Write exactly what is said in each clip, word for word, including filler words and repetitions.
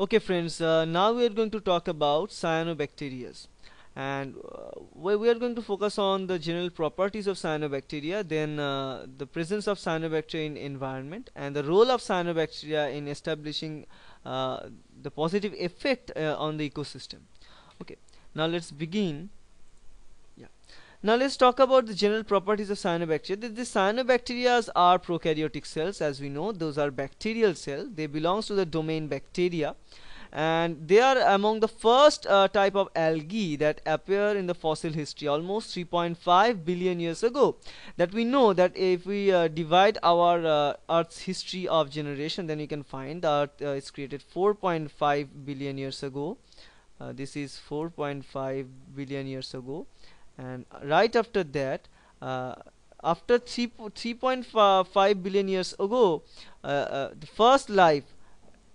Okay friends, uh, now we are going to talk about cyanobacteria, and uh, we, we are going to focus on the general properties of cyanobacteria, then uh, the presence of cyanobacteria in environment, and the role of cyanobacteria in establishing uh, the positive effect uh, on the ecosystem. Okay, now let's begin. Yeah. Now let's talk about the general properties of cyanobacteria. The, the cyanobacteria are prokaryotic cells, as we know. Those are bacterial cells. They belong to the domain bacteria, and they are among the first uh, type of algae that appear in the fossil history almost three point five billion years ago. That we know that if we uh, divide our uh, Earth's history of generation, then you can find the Earth uh, is created four point five billion years ago. Uh, this is four point five billion years ago, and right after that, uh, after three point five billion years ago, uh, uh, the first life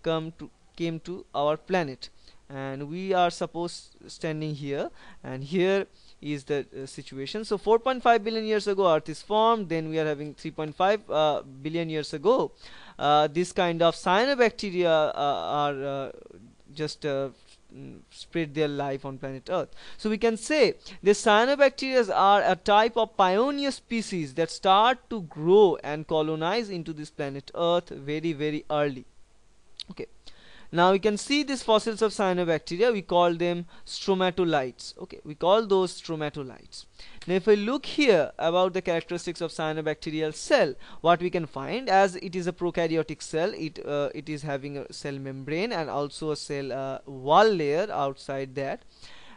come to came to our planet, and we are supposed standing here, and here is the uh, situation. So four point five billion years ago Earth is formed, then we are having three point five uh, billion years ago uh, this kind of cyanobacteria uh, are uh, just uh, spread their life on planet Earth. So we can say the cyanobacteria are a type of pioneer species that start to grow and colonize into this planet Earth very very early. Okay, now we can see these fossils of cyanobacteria. We call them stromatolites. Okay, we call those stromatolites. Now if we look here about the characteristics of cyanobacterial cell, what we can find, as it is a prokaryotic cell, it uh, it is having a cell membrane and also a cell uh, wall layer outside that,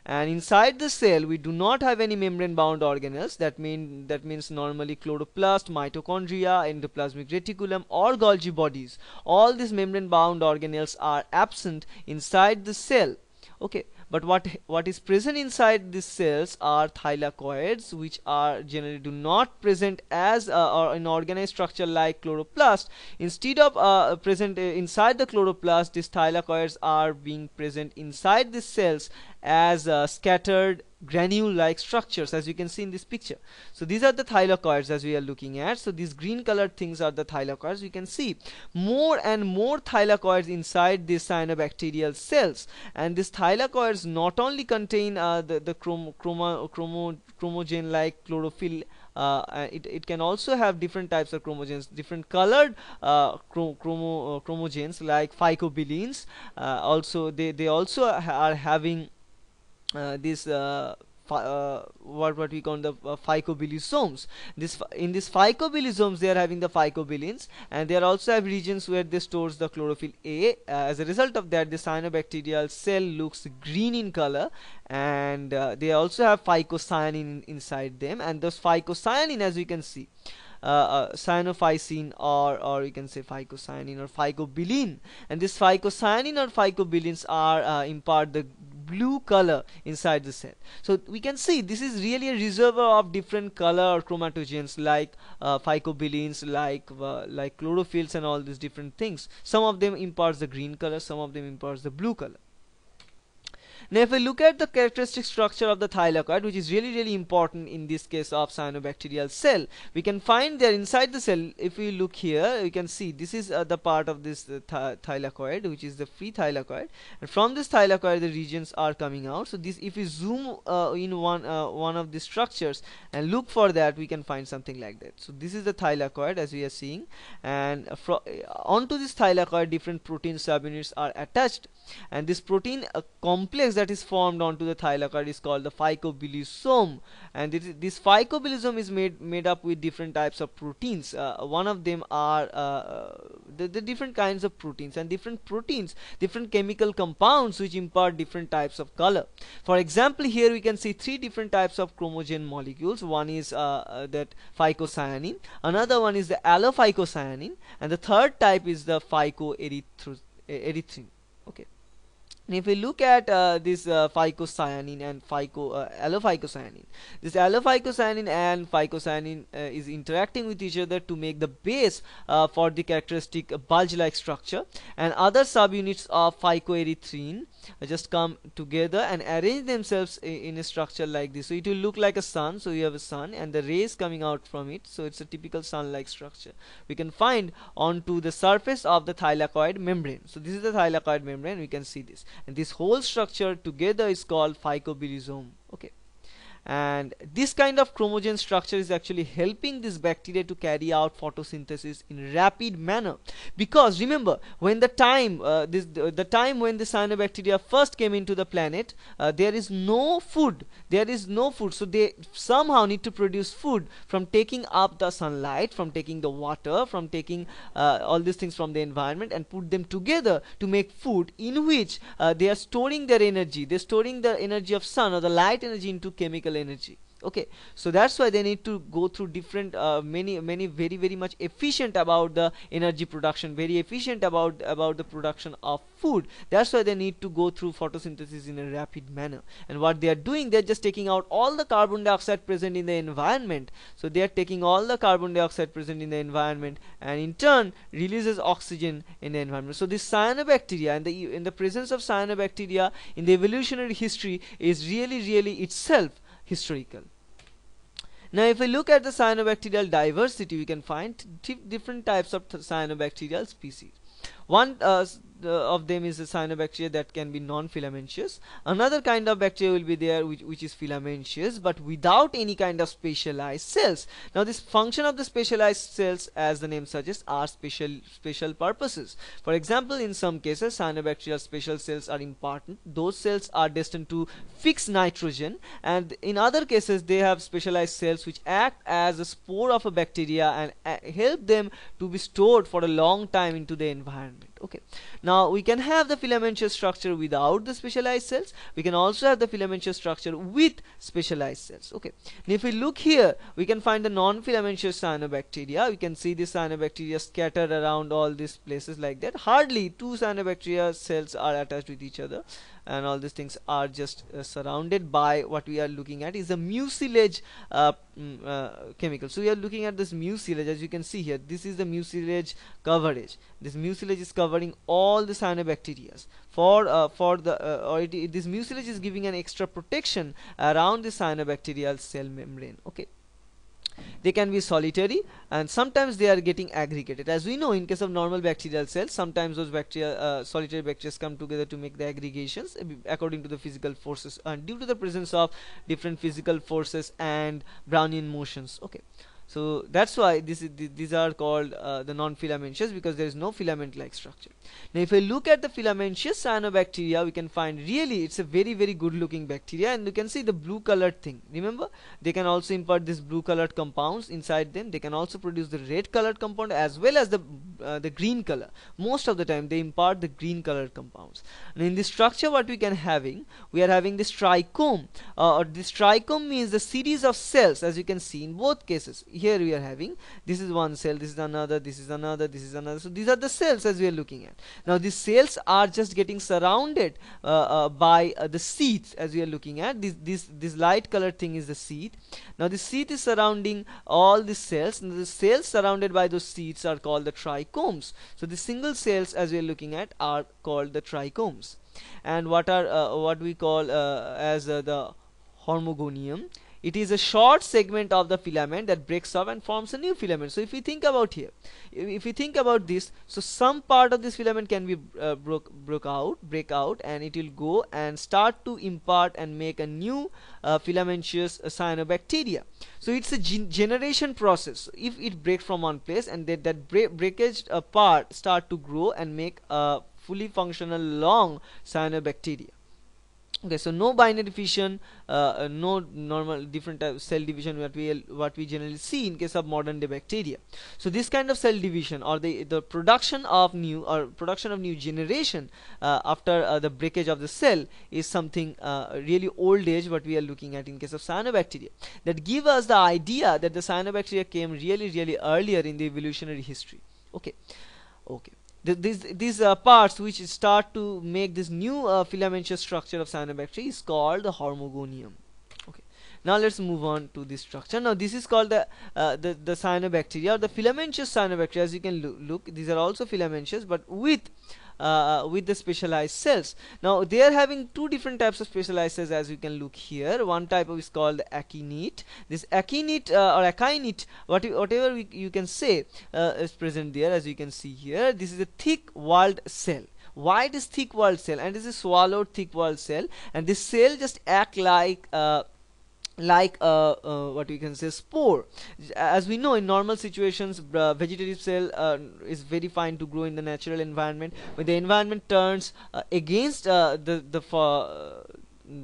and inside the cell we do not have any membrane bound organelles. That mean that means normally chloroplast, mitochondria, endoplasmic reticulum or Golgi bodies, all these membrane bound organelles are absent inside the cell. Okay, but what what is present inside these cells are thylakoids, which are generally do not present as uh, or an organized structure like chloroplast. Instead of uh, present uh, inside the chloroplast, these thylakoids are being present inside these cells as uh, scattered granule like structures, as you can see in this picture. So these are the thylakoids as we are looking at. So these green colored things are the thylakoids. You can see more and more thylakoids inside these cyanobacterial cells, and these thylakoids not only contain uh, the, the chrom chromo chromo chromogen like chlorophyll. Uh, it, it can also have different types of chromogens, different colored uh, chrom chromo uh, chromogens like phycobilins. Uh, also they, they also are having Uh, this uh, uh, what what we call the uh, phycobilisomes. This in this phycobilisomes they are having the phycobilins, and they are also have regions where they stores the chlorophyll A. Uh, as a result of that, the cyanobacterial cell looks green in color, and uh, they also have phycocyanin inside them, and those phycocyanin, as you can see, Uh, uh, cyanophycin or or you can say phycocyanin or phycobilin, and this phycocyanin or phycobilins are uh, impart the blue color inside the cell. So we can see this is really a reservoir of different color chromatogens like uh, phycobilins, like uh, like chlorophylls and all these different things. Some of them imparts the green color, some of them imparts the blue color. Now if we look at the characteristic structure of the thylakoid, which is really really important in this case of cyanobacterial cell, we can find there inside the cell, if we look here, you can see this is uh, the part of this uh, th thylakoid, which is the free thylakoid, and from this thylakoid the regions are coming out. So this, if we zoom uh, in one uh, one of these structures and look for that, we can find something like that. So this is the thylakoid as we are seeing, and uh, uh, onto this thylakoid different protein subunits are attached, and this protein uh, complex that is formed onto the thylakoid is called the phycobilisome, and this, this phycobilisome is made made up with different types of proteins. Uh, one of them are uh, the, the different kinds of proteins, and different proteins, different chemical compounds which impart different types of color. For example, here we can see three different types of chromogen molecules. One is uh, uh, that phycocyanin, another one is the allophycocyanin, and the third type is the phycoerythrin. Okay. And if we look at uh, this uh, phycocyanin and phyco, uh, allophycocyanin, this allophycocyanin and phycocyanin uh, is interacting with each other to make the base uh, for the characteristic bulge-like structure, and other subunits of phycoerythrin just come together and arrange themselves in a structure like this. So it will look like a sun. So you have a sun and the rays coming out from it. So it's a typical sun-like structure we can find onto the surface of the thylakoid membrane. So this is the thylakoid membrane. We can see this, and this whole structure together is called phycobilisome. Okay, and this kind of chromogen structure is actually helping this bacteria to carry out photosynthesis in rapid manner, because remember, when the time uh, this the, the time when the cyanobacteria first came into the planet, uh, there is no food there is no food so they somehow need to produce food from taking up the sunlight, from taking the water, from taking uh, all these things from the environment, and put them together to make food, in which uh, they are storing their energy they're storing the energy of sun or the light energy into chemical energy. Okay, so that's why they need to go through different uh, many many very very much efficient about the energy production, very efficient about about the production of food. That's why they need to go through photosynthesis in a rapid manner, and what they are doing, they're just taking out all the carbon dioxide present in the environment. So they are taking all the carbon dioxide present in the environment, and in turn releases oxygen in the environment. So this cyanobacteria, and the in the presence of cyanobacteria in the evolutionary history, is really really itself historical. Now if we look at the cyanobacterial diversity, we can find different types of cyanobacterial species. One uh, of them is a cyanobacteria that can be non-filamentous. Another kind of bacteria will be there which, which is filamentous but without any kind of specialized cells. Now this function of the specialized cells, as the name suggests, are special special purposes. For example, in some cases cyanobacterial special cells are important. Those cells are destined to fix nitrogen, and in other cases they have specialized cells which act as a spore of a bacteria and help them to be stored for a long time into the environment. Okay, now we can have the filamentous structure without the specialized cells. We can also have the filamentous structure with specialized cells. Okay, and if we look here, we can find the non-filamentous cyanobacteria. We can see the cyanobacteria scattered around all these places like that. Hardly two cyanobacteria cells are attached with each other, and all these things are just uh, surrounded by what we are looking at is a mucilage uh, mm, uh, chemical. So we are looking at this mucilage. As you can see here, this is the mucilage coverage. This mucilage is covering all the cyanobacteria. For uh, for the uh, or it, this mucilage is giving an extra protection around the cyanobacterial cell membrane. Okay. They can be solitary, and sometimes they are getting aggregated. As we know, in case of normal bacterial cells, sometimes those bacteria, uh, solitary bacteria come together to make the aggregations according to the physical forces, and due to the presence of different physical forces and Brownian motions. Okay, so that's why this is, these are called uh, the non-filamentous, because there is no filament-like structure. Now if we look at the filamentous cyanobacteria, we can find really it's a very very good looking bacteria, and you can see the blue colored thing. Remember, they can also impart this blue colored compounds inside them. They can also produce the red colored compound as well as the uh, the green color. Most of the time they impart the green colored compounds. And in this structure, what we can having we are having this trichome, uh, or this trichome means the series of cells. As you can see in both cases, here we are having, this is one cell, this is another, this is another, this is another. So these are the cells as we are looking at. Now these cells are just getting surrounded uh, uh, by uh, the sheath, as we are looking at. This this this light colored thing is the sheath. Now the sheath is surrounding all the cells. Now the cells surrounded by those sheaths are called the trichomes. So the single cells, as we are looking at, are called the trichomes. And what are uh, what we call uh, as uh, the hormogonium. It is a short segment of the filament that breaks up and forms a new filament. So if we think about here, if we think about this, so some part of this filament can be uh, broke, broke out, break out, and it will go and start to impart and make a new uh, filamentous uh, cyanobacteria. So it's a gen generation process. If it breaks from one place, and that, that break, breakage uh, part start to grow and make a fully functional long cyanobacteria. Okay, so no binary fission, uh, no normal different type cell division what we what we generally see in case of modern day bacteria. So this kind of cell division, or the the production of new or production of new generation uh, after uh, the breakage of the cell, is something uh, really old age what we are looking at in case of cyanobacteria. That give us the idea that the cyanobacteria came really really earlier in the evolutionary history. Okay, okay. These, these uh, parts which start to make this new uh, filamentous structure of cyanobacteria is called the hormogonium. Okay. Now let's move on to this structure. Now this is called the uh, the, the cyanobacteria or the filamentous cyanobacteria. As you can lo look, these are also filamentous, but with Uh, with the specialized cells. Now they are having two different types of specialized cells, as you can look here. One type of is called akinete. This akinete uh, or akinete, what you, whatever we, you can say, uh, is present there, as you can see here. This is a thick walled cell. Why it is thick walled cell? And this is swallowed thick walled cell, and this cell just act like uh, like uh, uh, what we can say spore. As we know, in normal situations, uh, vegetative cell uh, is very fine to grow in the natural environment. When the environment turns uh, against uh, the the uh,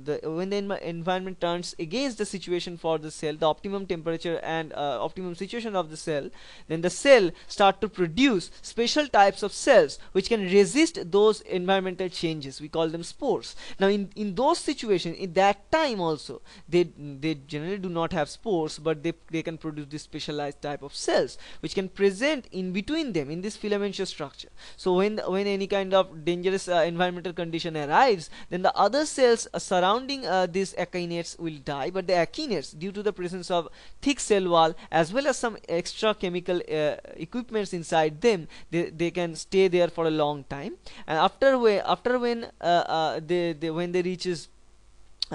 The, when the env environment turns against the situation for the cell, the optimum temperature and uh, optimum situation of the cell, then the cell start to produce special types of cells which can resist those environmental changes. We call them spores. Now in, in those situations, in that time also, they they generally do not have spores, but they, they can produce this specialized type of cells which can present in between them in this filamentous structure. So when, when any kind of dangerous uh, environmental condition arrives, then the other cells uh, surrounding uh, these akinetes will die, but the akinetes, due to the presence of thick cell wall as well as some extra chemical uh, equipments inside them, they, they can stay there for a long time. And after way after when uh, uh, they, they when they reaches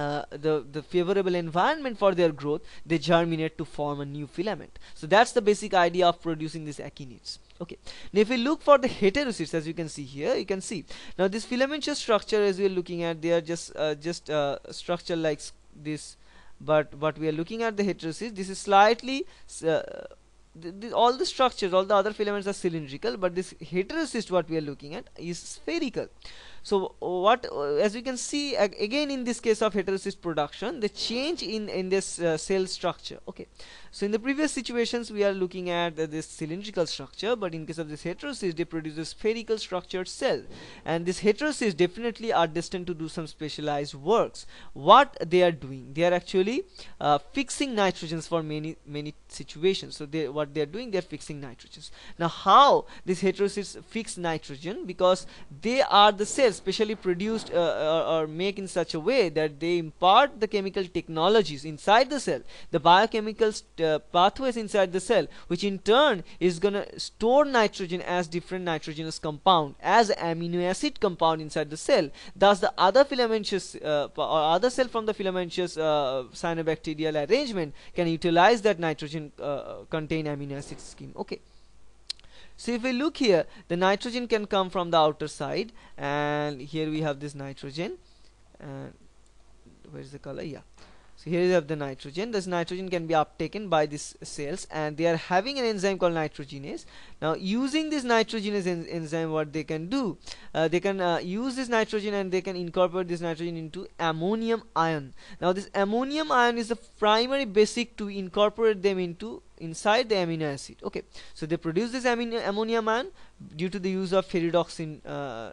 Uh, the, the favorable environment for their growth, they germinate to form a new filament. So that's the basic idea of producing these akinetes. Okay, now if we look for the heterocysts, as you can see here, you can see now this filamentous structure, as we are looking at, they are just uh, just uh, structure like this, but but we are looking at the heterocysts. This is slightly uh, The, the, all the structures, all the other filaments are cylindrical, but this heterocyst, what we are looking at, is spherical. So what, as you can see, ag again in this case of heterocyst production, the change in in this uh, cell structure. Okay, so in the previous situations we are looking at uh, this cylindrical structure, but in case of this heterocyst, they produce a spherical structured cell, and this heterocyst definitely are destined to do some specialized works. What they are doing, they are actually uh, fixing nitrogens for many many situations. So they what they are doing, they are fixing nitrogens. Now how these heterocysts fix nitrogen? Because they are the cells specially produced uh, or, or made in such a way that they impart the chemical technologies inside the cell, the biochemical uh, pathways inside the cell, which in turn is going to store nitrogen as different nitrogenous compound, as amino acid compound inside the cell. Thus the other filamentous uh, or other cell from the filamentous uh, cyanobacterial arrangement can utilize that nitrogen uh, contained amino acid scheme. Okay, so if we look here, the nitrogen can come from the outer side, and here we have this nitrogen, and where is the color? Yeah, so here you have the nitrogen. This nitrogen can be uptaken by these cells, and they are having an enzyme called nitrogenase. Now using this nitrogenase en enzyme, what they can do, uh, they can uh, use this nitrogen, and they can incorporate this nitrogen into ammonium ion. Now this ammonium ion is the primary basic to incorporate them into inside the amino acid. Okay, so they produce this amino ammonium ion due to the use of ferredoxin uh,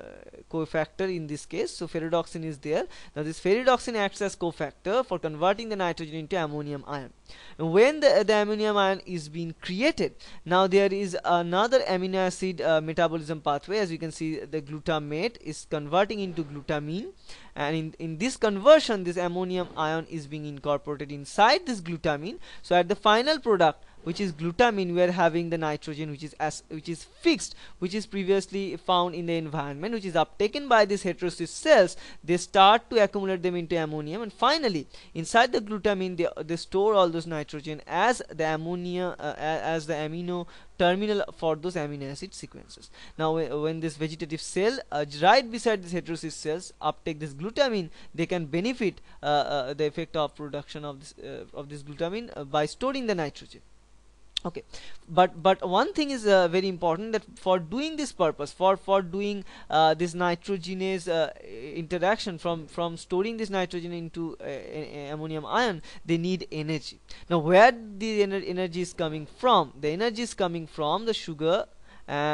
cofactor in this case. So ferredoxin is there. Now this ferredoxin acts as cofactor for converting the nitrogen into ammonium ion. And when the, the ammonium ion is being created, now there is another amino acid uh, metabolism pathway. As you can see, the glutamate is converting into glutamine, and in, in this conversion, this ammonium ion is being incorporated inside this glutamine. So at the final product, which is glutamine, we are having the nitrogen which is as which is fixed, which is previously found in the environment, which is uptaken by these heterocyst cells. They start to accumulate them into ammonium, and finally inside the glutamine they, they store all those nitrogen as the ammonia uh, as the amino terminal for those amino acid sequences. Now when this vegetative cell uh, right beside these heterocyst cells uptake this glutamine, they can benefit uh, uh, the effect of production of this uh, of this glutamine uh, by storing the nitrogen. Okay, but but one thing is uh, very important, that for doing this purpose, for for doing uh, this nitrogenase uh, interaction, from from storing this nitrogen into uh, ammonium ion, they need energy. Now where the ener energy is coming from? The energy is coming from the sugar,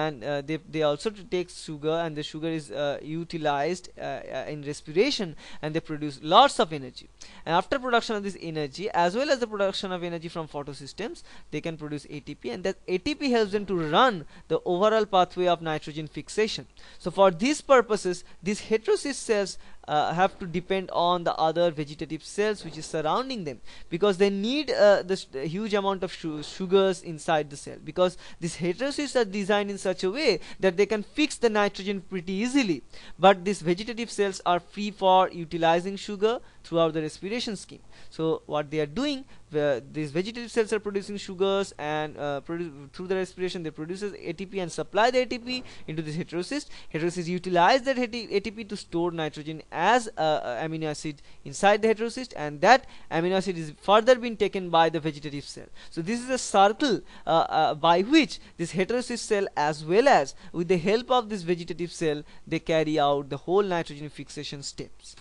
and uh, they, they also take sugar, and the sugar is uh, utilized uh, in respiration, and they produce lots of energy. And after production of this energy, as well as the production of energy from photosystems, they can produce A T P, and that A T P helps them to run the overall pathway of nitrogen fixation. So for these purposes, these heterocyst cells uh, have to depend on the other vegetative cells which is surrounding them, because they need uh, this huge amount of sugars inside the cell, because these heterocysts are designed in such a way that they can fix the nitrogen pretty easily, but these vegetative cells are free for utilizing sugar throughout the respiration scheme. So what they are doing, the, these vegetative cells are producing sugars, and uh, produ through the respiration they produce A T P and supply the A T P into this heterocyst. Heterocysts utilize that A T P to store nitrogen as uh, amino acid inside the heterocyst, and that amino acid is further being taken by the vegetative cell. So this is a circle uh, uh, by which this heterocyst cell, as well as with the help of this vegetative cell, they carry out the whole nitrogen fixation steps.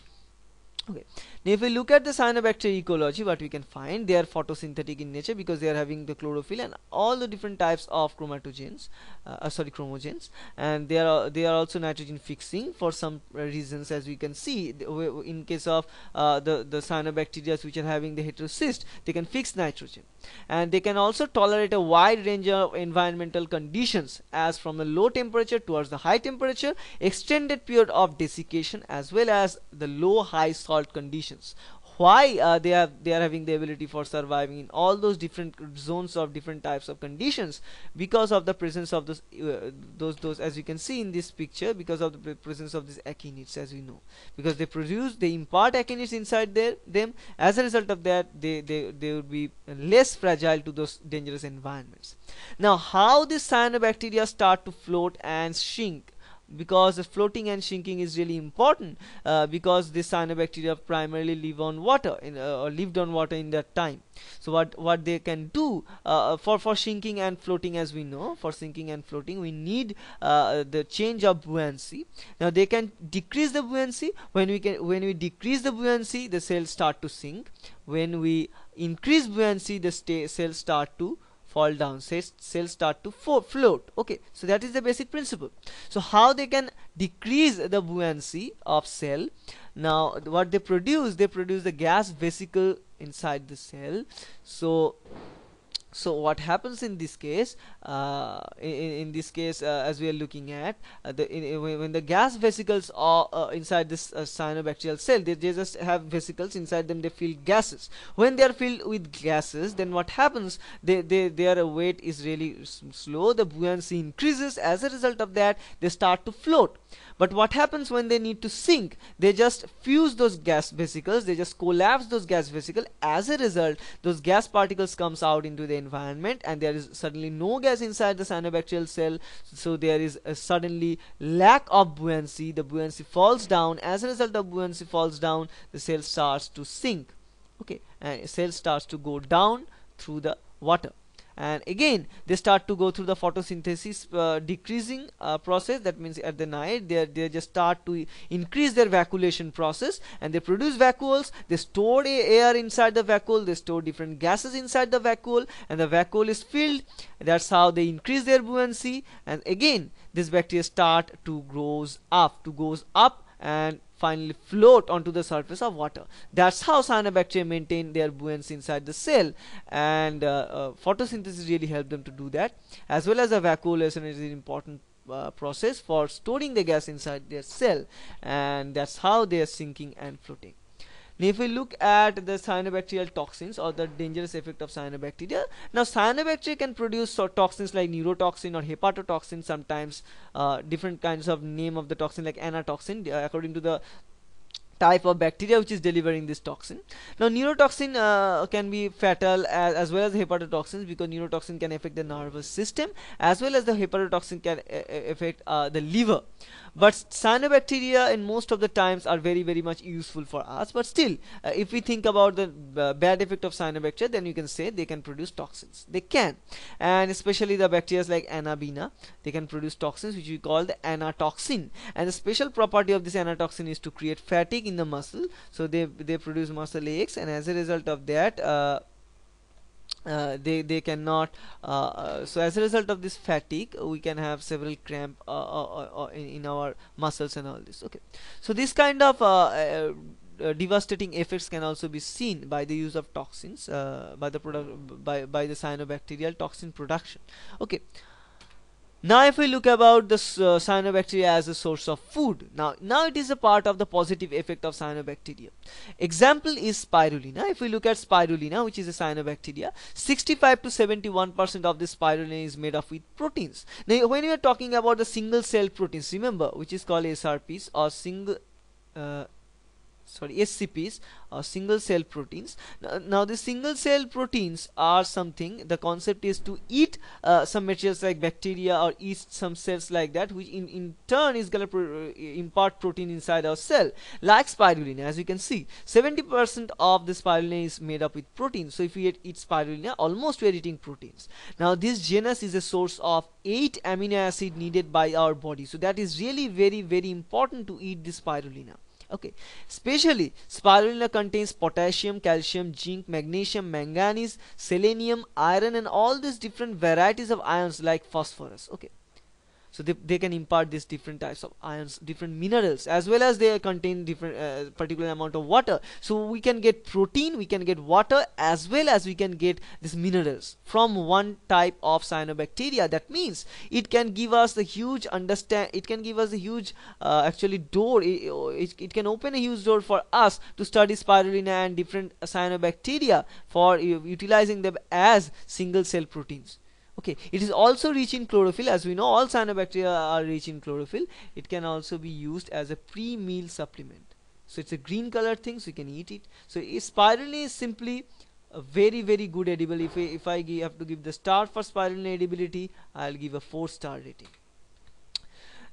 Okay. Now if we look at the cyanobacteria ecology, what we can find, they are photosynthetic in nature because they are having the chlorophyll and all the different types of chromatogens, uh, uh, sorry chromogens, and they are they are also nitrogen fixing for some reasons. As we can see, in case of uh, the the cyanobacteria which are having the heterocyst, they can fix nitrogen, and they can also tolerate a wide range of environmental conditions, as from a low temperature towards the high temperature, extended period of desiccation, as well as the low high soil conditions. Why uh, they are they are having the ability for surviving in all those different zones of different types of conditions? Because of the presence of those uh, those those as you can see in this picture, because of the presence of these akinetes, as we know, because they produce they impart akinetes inside their them. As a result of that, they they they would be less fragile to those dangerous environments. Now, how these cyanobacteria start to float and shrink? Because the floating and shrinking is really important, uh, because these cyanobacteria primarily live on water in, uh, or lived on water in that time. So what what they can do uh, for for shrinking and floating, as we know, for sinking and floating we need uh, the change of buoyancy. Now they can decrease the buoyancy. When we can when we decrease the buoyancy, the cells start to sink. When we increase buoyancy, the sta cells start to fall down, cells start to float. Okay, so that is the basic principle. So how they can decrease the buoyancy of cell? Now what they produce, they produce the gas vesicle inside the cell. So so what happens in this case, uh, in, in this case uh, as we are looking at uh, the in, in, when the gas vesicles are uh, inside this uh, cyanobacterial cell, they, they just have vesicles inside them. They fill gases. When they are filled with gases, then what happens, they, they their weight is really slow, the buoyancy increases. As a result of that, they start to float. But what happens when they need to sink, they just fuse those gas vesicles, they just collapse those gas vesicles. As a result, those gas particles comes out into the environment, and there is suddenly no gas inside the cyanobacterial cell. So there is a suddenly lack of buoyancy. The buoyancy falls down. As a result of buoyancy falls down, the cell starts to sink. Okay, and cell starts to go down through the water. And again, they start to go through the photosynthesis uh, decreasing uh, process. That means at the night, they they just start to increase their vacuolation process, and they produce vacuoles. They store air inside the vacuole. They store different gases inside the vacuole, and the vacuole is filled. That's how they increase their buoyancy. And again, this bacteria start to grows up, to goes up, and finally float onto the surface of water. That's how cyanobacteria maintain their buoyancy inside the cell, and uh, uh, photosynthesis really helps them to do that, as well as the vacuolation is an important uh, process for storing the gas inside their cell, and that's how they are sinking and floating. Now if we look at the cyanobacterial toxins or the dangerous effect of cyanobacteria, now cyanobacteria can produce so toxins like neurotoxin or hepatotoxin, sometimes uh, different kinds of name of the toxin like anatoxin uh, according to the type of bacteria which is delivering this toxin. Now neurotoxin uh, can be fatal, as, as well as hepatotoxins, because neurotoxin can affect the nervous system, as well as the hepatotoxin can a affect uh, the liver. But cyanobacteria in most of the times are very very much useful for us. But still, uh, if we think about the uh, bad effect of cyanobacteria, then you can say they can produce toxins. They can, and especially the bacteria like anabaena, they can produce toxins which we call the anatoxin. And the special property of this anatoxin is to create fatigue in the muscle. So they they produce muscle aches, and as a result of that, uh, uh, they they cannot. Uh, uh, so as a result of this fatigue, we can have several cramp uh, uh, uh, in, in our muscles and all this. Okay, so this kind of uh, uh, Uh, devastating effects can also be seen by the use of toxins, uh, by the product by by the cyanobacterial toxin production. Okay. Now if we look about this uh, cyanobacteria as a source of food, now now it is a part of the positive effect of cyanobacteria. Example is spirulina. If we look at spirulina, which is a cyanobacteria, sixty-five to seventy-one percent of this spirulina is made up with proteins. Now when we are talking about the single cell proteins, remember, which is called S R Ps or single uh, sorry S C Ps or single cell proteins. Now, now the single cell proteins are something, the concept is to eat uh, some materials like bacteria or eat some cells like that, which in, in turn is going to pro impart protein inside our cell, like spirulina. As you can see, seventy percent of the spirulina is made up with protein. So if we eat spirulina, almost we are eating proteins. Now this genus is a source of eight amino acid needed by our body. So that is really very very important to eat this spirulina. Okay, especially spirulina contains potassium, calcium, zinc, magnesium, manganese, selenium, iron, and all these different varieties of ions like phosphorus. Okay, so they, they can impart these different types of ions, different minerals, as well as they contain different uh, particular amount of water. So we can get protein, we can get water, as well as we can get these minerals from one type of cyanobacteria. That means it can give us the huge understand it can give us a huge uh, actually door it, it, it can open a huge door for us to study spirulina and different cyanobacteria for uh, utilizing them as single cell proteins. Okay, it is also rich in chlorophyll. As we know, all cyanobacteria are rich in chlorophyll. It can also be used as a pre-meal supplement. So it's a green colored thing, so you can eat it. So spirulina is simply a very very good edible. If I, if I give, have to give the star for spirulina edibility, I'll give a four star rating.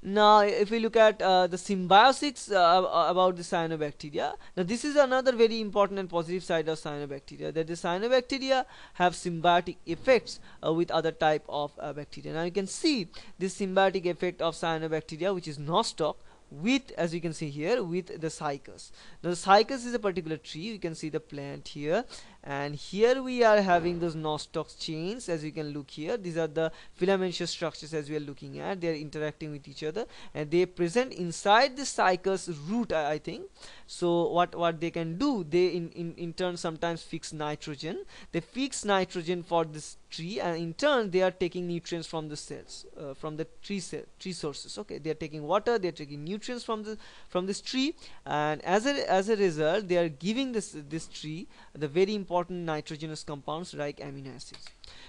Now if we look at uh, the symbiosis uh, about the cyanobacteria, now this is another very important and positive side of cyanobacteria, that the cyanobacteria have symbiotic effects uh, with other type of uh, bacteria. Now you can see this symbiotic effect of cyanobacteria, which is nostoc, with, as you can see here, with the cycas. Now the cycas is a particular tree. You can see the plant here, and here we are having those nostoc chains. As you can look here, these are the filamentous structures as we are looking at. They are interacting with each other, and they present inside the cycas root, I, I think. So what what they can do, they in, in in turn sometimes fix nitrogen. They fix nitrogen for this tree, and in turn they are taking nutrients from the cells, uh, from the tree cell tree sources. Okay, they are taking water, they are taking nutrients from the from this tree, and as a as a result, they are giving this this tree the very important nitrogenous compounds like amino acids.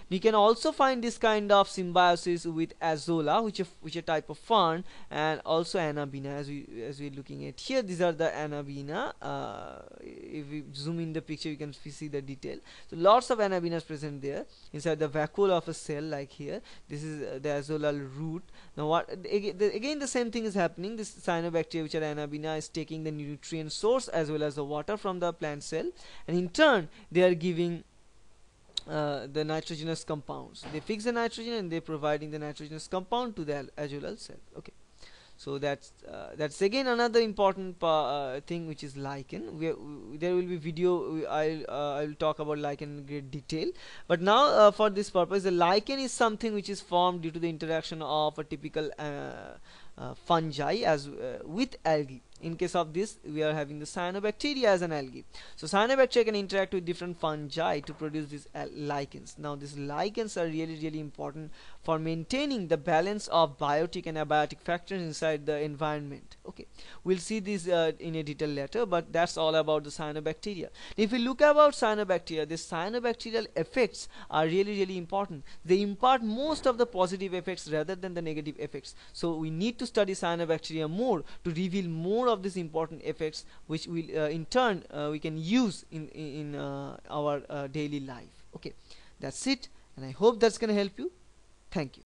You can also find this kind of symbiosis with azolla, which is which a type of fern, and also anabaena. As we as we're looking at here, these are the anabaena. Uh, if we zoom in the picture, you can see the detail. So lots of anabaenas present there inside the vacuole of a cell, like here. This is uh, the azolla root. Now what again the, again the same thing is happening. This cyanobacteria, which are anabaena, is taking the nutrient source as well as the water from the plant cell, and in turn they are giving Uh, the nitrogenous compounds. They fix the nitrogen, and they're providing the nitrogenous compound to the azolal cell. Okay, so that's uh, that's again another important uh, thing, which is lichen. We are, we, there will be video. I'll uh, I'll talk about lichen in great detail. But now uh, for this purpose, the lichen is something which is formed due to the interaction of a typical uh, uh, fungi as uh, with algae. In case of this, we are having the cyanobacteria as an algae. So cyanobacteria can interact with different fungi to produce these lichens. Now these lichens are really really important for maintaining the balance of biotic and abiotic factors inside the environment. Okay, we'll see this uh, in a detail later, but that's all about the cyanobacteria. If we look about cyanobacteria, these cyanobacterial effects are really really important. They impart most of the positive effects rather than the negative effects. So we need to study cyanobacteria more to reveal more of these important effects, which will uh, in turn uh, we can use in in uh, our uh, daily life. Okay, that's it, and I hope that's going to help you. Thank you.